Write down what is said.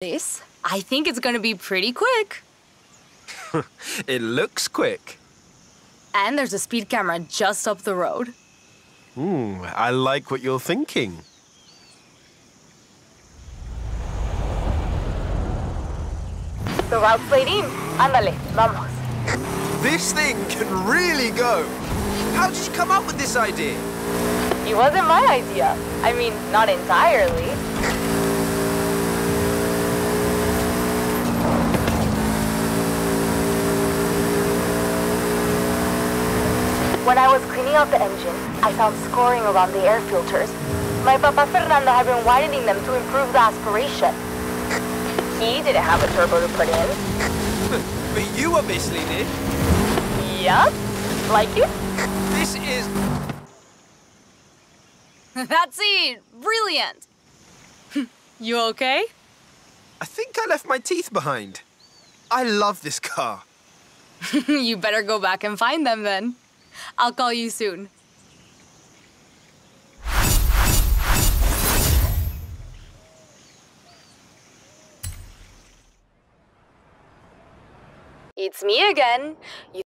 this. I think it's gonna be pretty quick. It looks quick. And there's a speed camera just up the road. I like what you're thinking. The route's laid in. Ándale, vamos. This thing can really go. How did you come up with this idea? It wasn't my idea. I mean, not entirely. When I was cleaning out the engine, I found scoring around the air filters. My papa Fernando had been widening them to improve the aspiration. He didn't have a turbo to put in. But you obviously did. Yup. Like it? This is... That's it. Brilliant. You okay? I think I left my teeth behind. I love this car. You better go back and find them then. I'll call you soon. It's me again.